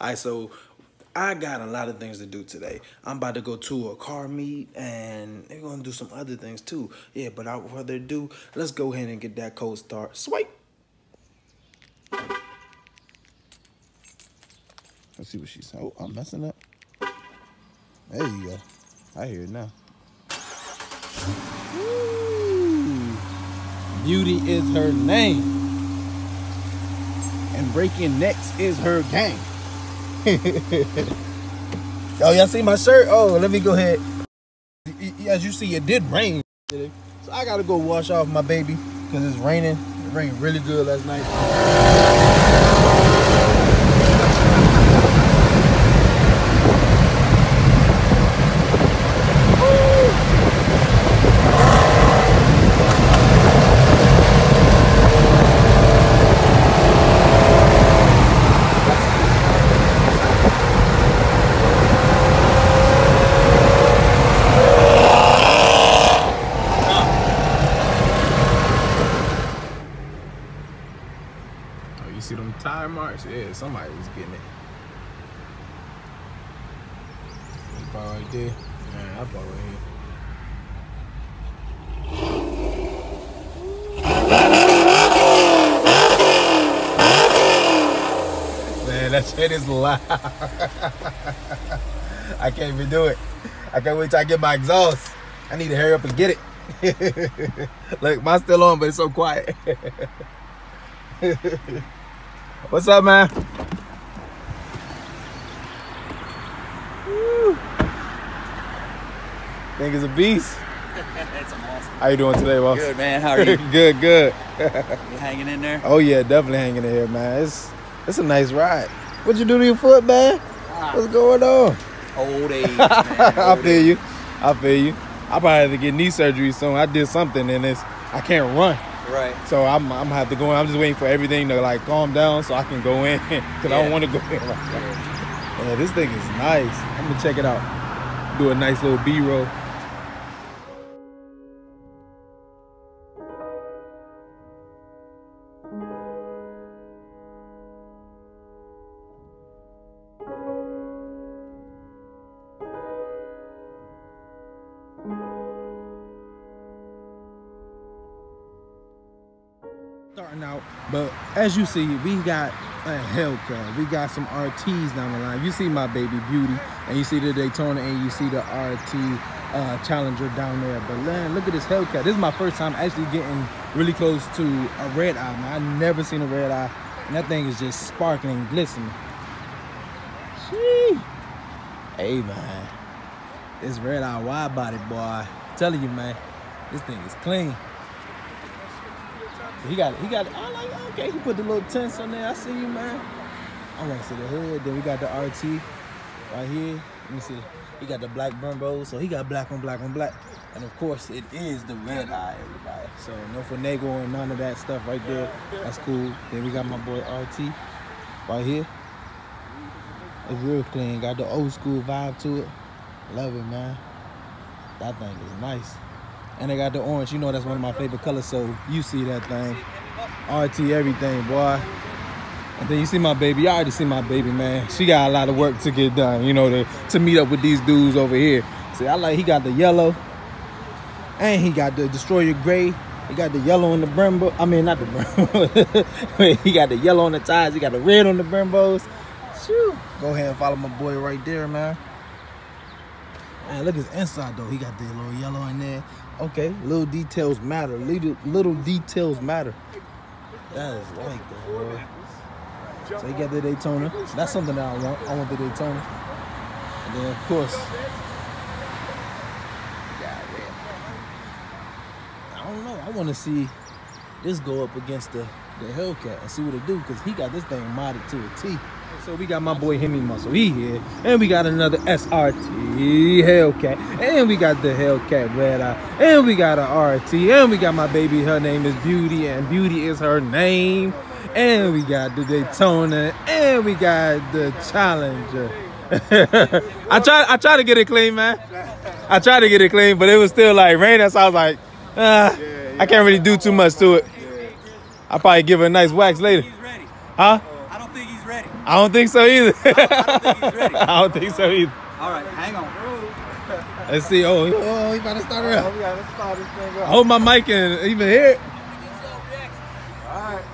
All right, so I got a lot of things to do today. I'm about to go to a car meet, and they're going to do some other things too. Yeah, but without further ado, let's go ahead and get that cold start. Swipe. Let's see what she's saying. Oh, I'm messing up. There you go. I hear it now. Woo. Beauty is her name. And breaking necks is her game. Oh, y'all see my shirt? Oh, let me go ahead. As you see, it did rain today. So I gotta go wash off my baby because it's raining. It rained really good last night. Yeah, somebody was getting it. That ball right there. Man, that ball right here. Man, that shit is loud. I can't even do it. I can't wait till I get my exhaust. I need to hurry up and get it. Look, mine's still on, but it's so quiet. What's up, man? Woo. Think it's a beast. It's awesome. How you doing today, boss? Good, man. How are you? Good, good. You hanging in there? Oh yeah, definitely hanging in here, man. It's a nice ride. What you do to your foot, man? Ah. What's going on? Old age, man. I feel you. I probably have to get knee surgery soon. I did something, and I can't run. Right. So I'm have to go in. I'm just waiting for everything to like calm down so I can go in because yeah. I don't want to go in. Like, yeah, this thing is nice. I'm gonna check it out. Do a nice little B-roll. Starting out, but as you see, we got a Hellcat. We got some RTs down the line. You see my baby Beauty, and you see the Daytona, and you see the RT Challenger down there. But man, look at this Hellcat. This is my first time actually getting really close to a red eye. Man, I've never seen a red eye, and that thing is just sparkling, glistening. Gee, hey man, this red eye wide body boy. I'm telling you, man, this thing is clean. He got it. I like, okay, he put the little tents on there. I see you, man. I want to see the hood. Then we got the RT right here. Let me see. He got the black Brembo, so he got black on black on black. And of course, it is the red eye, everybody. So no finagle and none of that stuff right there. That's cool. Then we got my boy RT right here. It's real clean. Got the old school vibe to it. Love it, man. That thing is nice. And they got the orange. You know that's one of my favorite colors, so you see that thing. RT everything, boy. And then you see my baby. Y'all already see my baby, man. She got a lot of work to get done, you know, to meet up with these dudes over here. See, I like he got the yellow. And he got the Destroyer gray. He got the yellow on the Brembo. I mean, not the Brembo. He got the yellow on the tires. He got the red on the Brembos. Shoot. Go ahead and follow my boy right there, man. Man, look at his inside, though. He got the little yellow in there. Okay, little details matter. Little details matter. That is like that, boy. So he got the Daytona. That's something that I want. I want the Daytona. And then, of course, I don't know. I want to see this go up against the Hellcat and see what it do, because he got this thing modded to a T. So we got my boy Hemi Muscle, he here, and we got another SRT Hellcat, and we got the Hellcat Red Eye, and we got an RT, and we got my baby, her name is Beauty, and Beauty is her name, and we got the Daytona, and we got the Challenger. I tried to get it clean, man. I tried to get it clean, but it was still like raining, so I was like, I can't really do too much to it. I'll probably give it a nice wax later. Huh? I don't think he's ready. ready. I don't think so either. I don't think he's ready. I don't think so either. All right, hang on. Let's see. Oh, he about to start around. Oh, yeah, let's start this thing up. Hold my mic and even hear it. All right.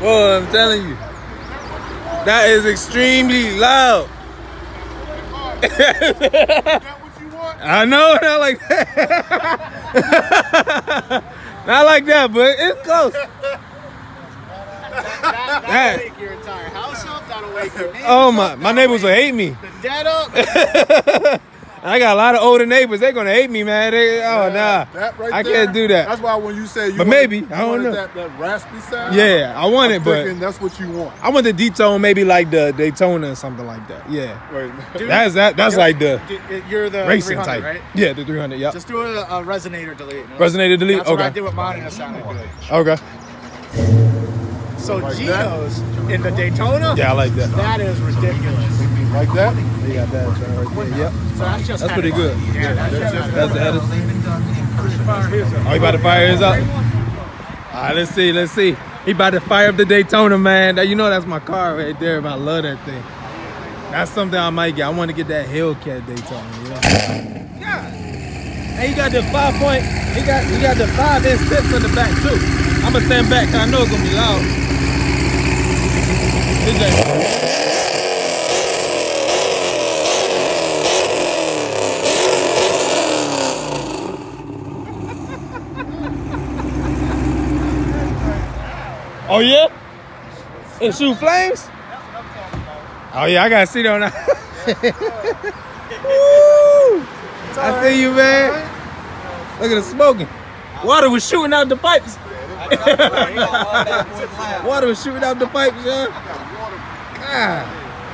Boy, I'm telling you, that is extremely loud. Is that what you want? I know, not like that. Not like that, but it's close. That'll wake your entire house up. That'll wake your neighbors. Oh my! My neighbors will hate me. The dad up. I got a lot of older neighbors. They're gonna hate me, man. I can't do that. That's why when you say, you wanted, I don't know. That raspy sound. Yeah, I want it, but that's what you want. I want the deep tone, maybe like the Daytona or something like that. Yeah, wait, that's like the racing type, right? Yeah, the 300. Yeah. Just do a resonator delete. Resonator delete. That's okay. What I did with mine and it sounded good. Okay. So like Gino's in the Daytona. Yeah, I like that. That is ridiculous. Like that? Yeah, that's right there. Yep. So that's pretty good. Yeah, that's the edit. Oh, he about to fire his up? All right, let's see, let's see. He about to fire up the Daytona, man. You know that's my car right there, but I love that thing. That's something I might get. I want to get that Hellcat Daytona, you know? Yeah. And he got the 5 point, he got the 5-inch tips on the back too. I'm gonna stand back because I know it's gonna be loud. Oh yeah? It shoot flames? Oh yeah, I gotta see that now. Woo! I see you, man. Look at the smoking. Water was shooting out the pipes. Water was shooting out the pipes, y'all. God,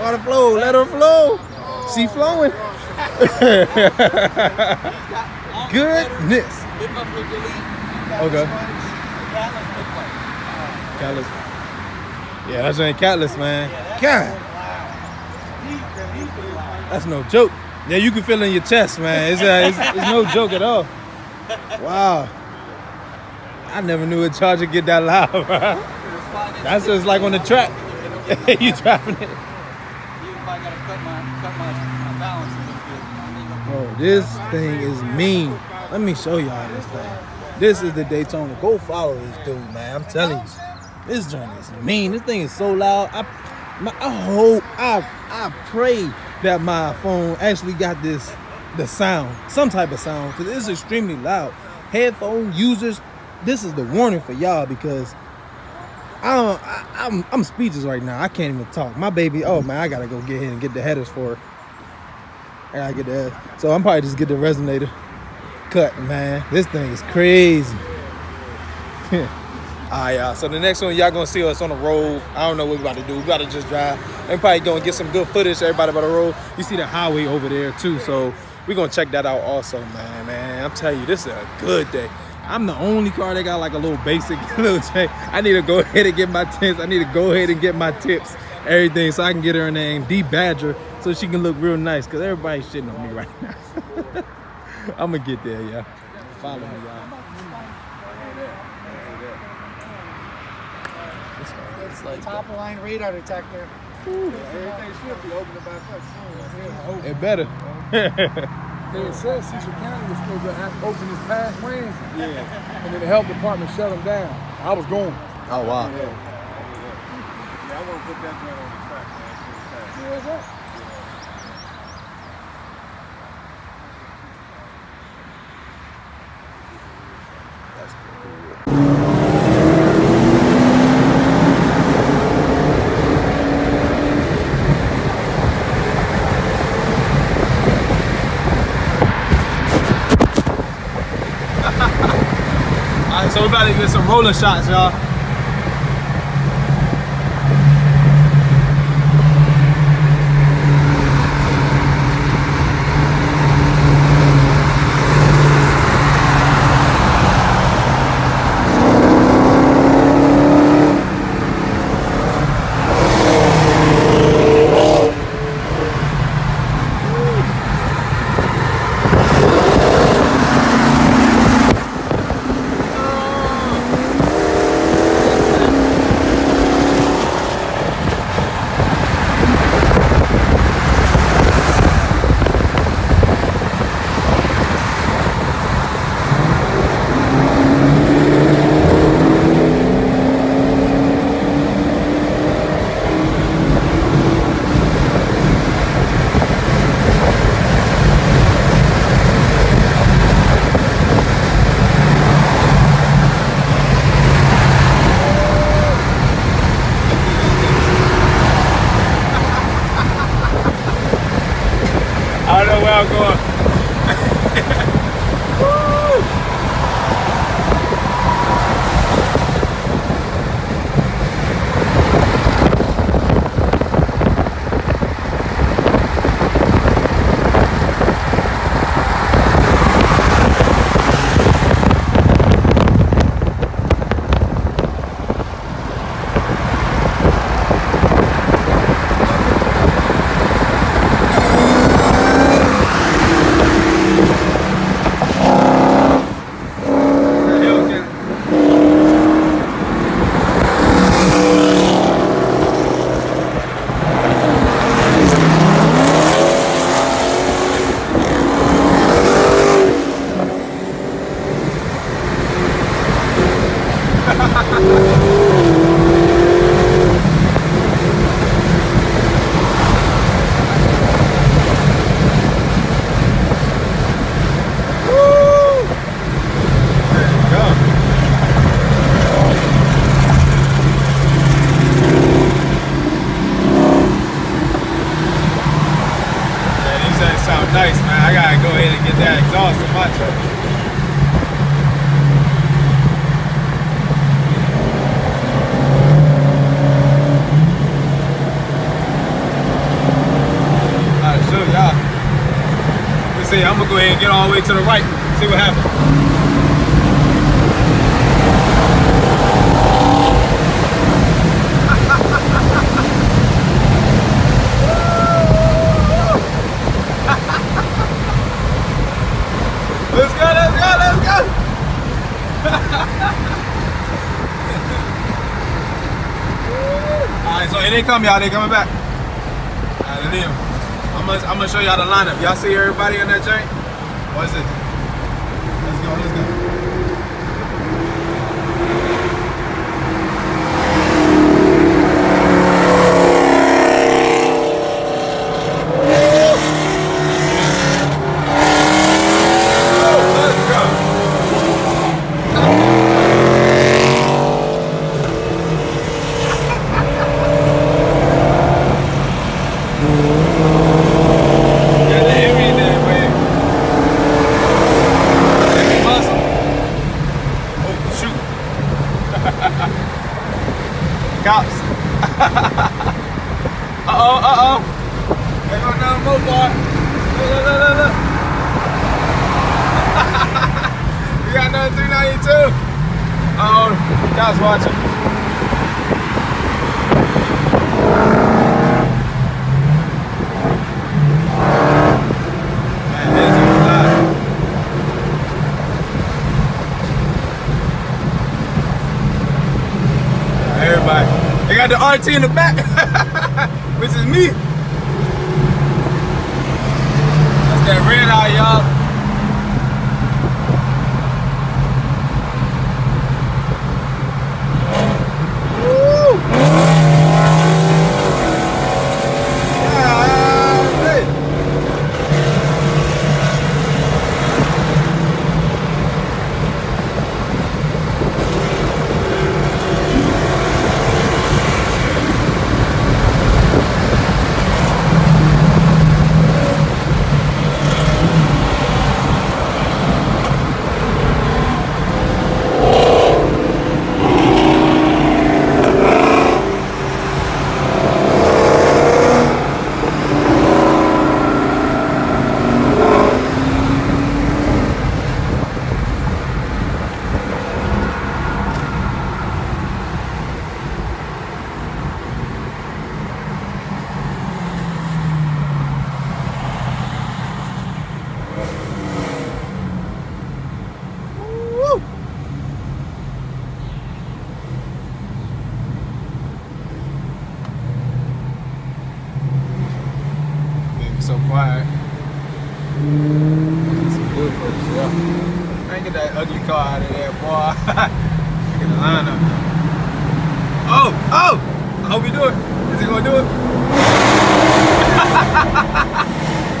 water flow, let her flow. She flowing. Goodness. Okay. Catalyst. Yeah, that's ain't catalyst, man. God. That's no joke. Yeah, you can feel it in your chest, man. It's no joke at all. Wow. I never knew a charger get that loud, bro. That's just like on the track. You dropping it. Oh, this thing is mean. Let me show y'all this thing. This is the Daytona. Go follow this dude, man. I'm telling you. This joint is mean. This thing is so loud. I pray that my phone actually got the sound, some type of sound, because it's extremely loud. Headphone users, this is the warning for y'all, because I'm speechless right now. I can't even talk. My baby, oh man, I gotta go get in and get the headers for her. I gotta get the headers. So I'm probably just get the resonator cut, man. This thing is crazy. Alright, y'all. So the next one, y'all gonna see us on the road. I don't know what we about to do. We about to just drive. Everybody gonna get some good footage. Everybody about the road. You see the highway over there too. So we gonna check that out also, man. Man, I'm telling you, this is a good day. I'm the only car that got like a little basic little check. I need to go ahead and get my tips. I need to go ahead and get my tips. Everything, so I can get her name, D-Badger, so she can look real nice. Cause everybody's shitting on me right now. I'm gonna get there, y'all. Follow me, y'all. Like top line radar detector. Ooh, everything should be open about that soon. It better. They said Cecil County was supposed to open this past Wednesday. Yeah. And then the health department shut them down. I was going. Oh, wow. Yeah, I want to put that joint on the track, man. Yeah, what's that? So we're about to get some roller shots, y'all. Get all the way to the right, see what happens. Let's go, let's go, let's go. Alright, so it ain't come, y'all, they coming back. Alright, leave them. I'm gonna show y'all the lineup. Y'all see everybody in that joint? What is it? Let's go, let's go. The RT in the back, which is me. That's that red eye, y'all.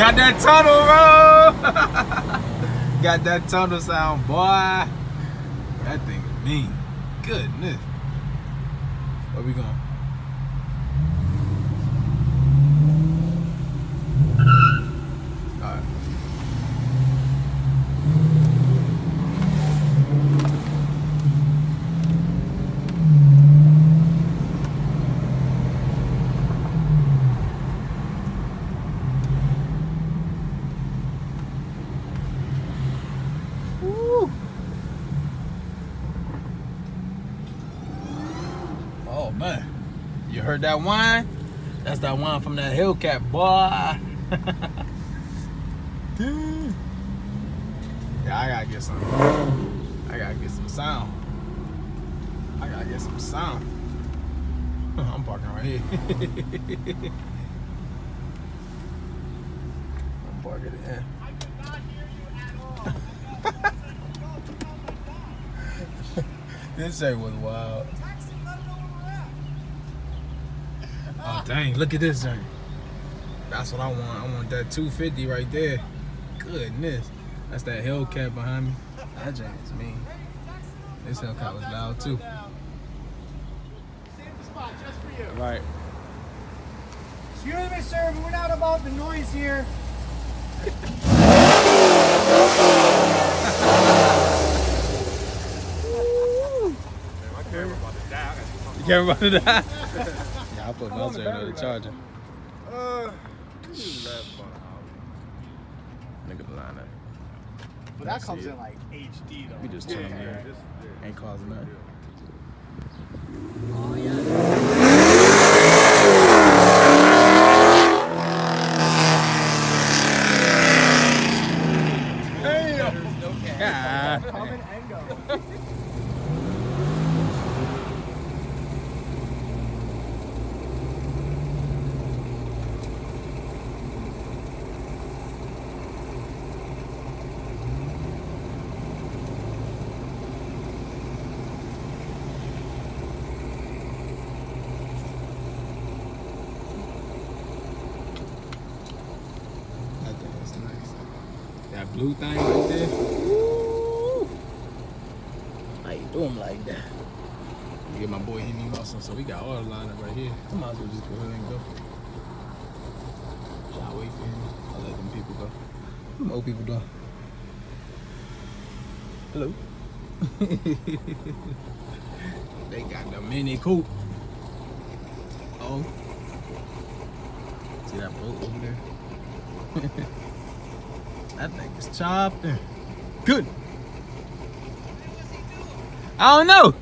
Got that tunnel, bro. Got that tunnel sound, boy. That thing is mean. Goodness. Where we going? Heard that wine? That's that wine from that Hellcat, boy. Dude. Yeah, I gotta get some. I gotta get some sound. I gotta get some sound. I'm parking right here. I'm parking it in. I could not hear you at all. This shit was wild. Oh dang, look at this thing. That's what I want. I want that 250 right there. Goodness. That's that Hellcat behind me. That jam is mean. This Hellcat was loud too. Save the spot just for you. Right. Excuse me, sir, we're not about the noise here. My camera about to die. The camera about to die? I put my charger in the charger. Nigga blind up. But that comes in like HD though. We just turn them here. Ain't causing nothing. Oh yeah. Hey yo. Yeah. Coming and going. Blue thing right there. Woo! How you do them like that? We get my boy Hemi Muscle, so we got all the lineup right here. I might as well just go ahead and go. Should I wait for him? I'll let them people go. Them old people do. Hello. They got the mini coupe. Oh. See that boat over there? That thing is chopped and good. I don't know.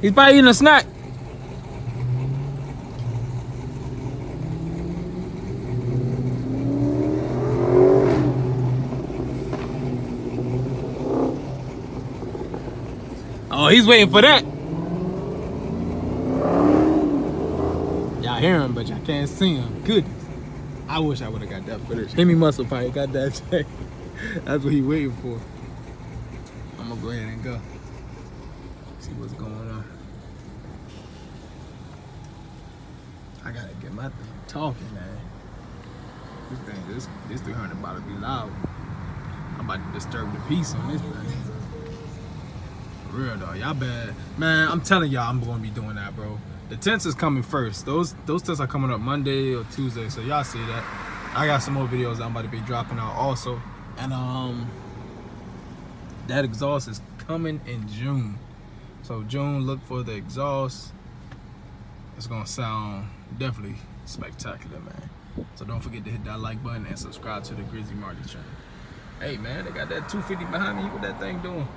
He's probably eating a snack. Oh, he's waiting for that. Y'all hear him, but y'all can't see him. Good. I wish I would have got that footage. Hemi Muscle probably got that check. That's what he waiting for. I'm gonna go ahead and go. See what's going on. I gotta get my thing talking, man. This 300 about to be loud. I'm about to disturb the peace on this thing. For real though, y'all bad. Man, I'm telling y'all I'm gonna be doing that, bro. The tents is coming first. Those tents are coming up Monday or Tuesday, so y'all see that. I got some more videos I'm about to be dropping out also. And that exhaust is coming in June. So June, look for the exhaust. It's gonna sound definitely spectacular, man. So don't forget to hit that like button and subscribe to the Grizzly Mardy channel. Hey man, they got that 250 behind me. What that thing doing?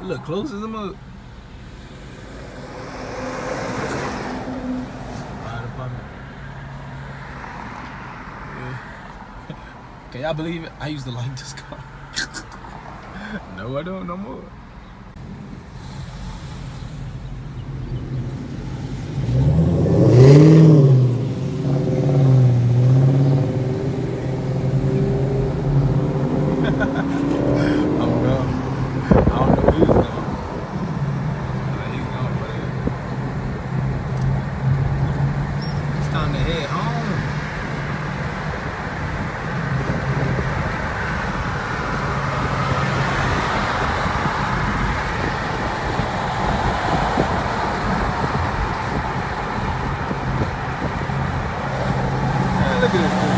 It look close as a mug. Can y'all believe it? I used to like this car. No, I don't no more. It's time to head home. look at this thing.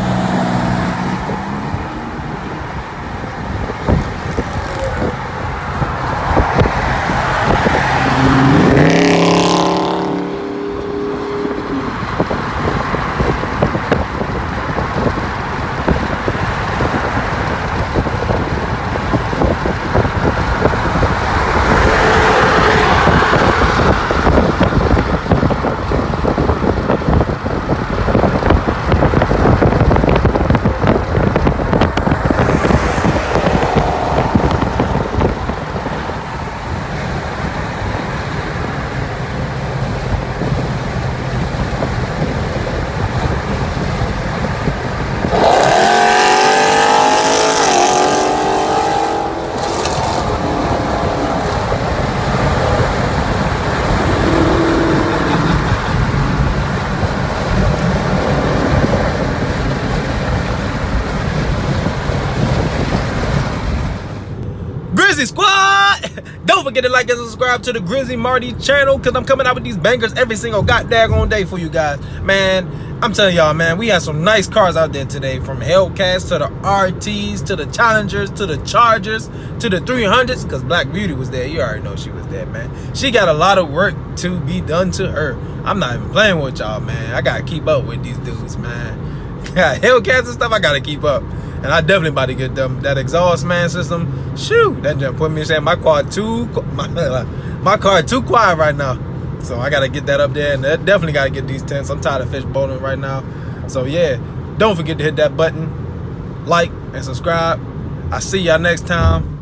Squad, don't forget to like and subscribe to the Grizzly Mardy channel, because I'm coming out with these bangers every single goddamn day for you guys, man. I'm telling y'all, man, we had some nice cars out there today, from Hellcats to the RTs to the Challengers to the Chargers to the 300s, because Black Beauty was there. You already know she was there, man. She got a lot of work to be done to her. I'm not even playing with y'all, man. I gotta keep up with these dudes, man. Hellcats and stuff, I gotta keep up. And I definitely about to get them. That exhaust, man, system, shoot, that just put me in my car too quiet right now. So I got to get that up there, and I definitely got to get these tents. I'm tired of fish bowling right now. So, yeah, don't forget to hit that button, like, and subscribe. I'll see y'all next time.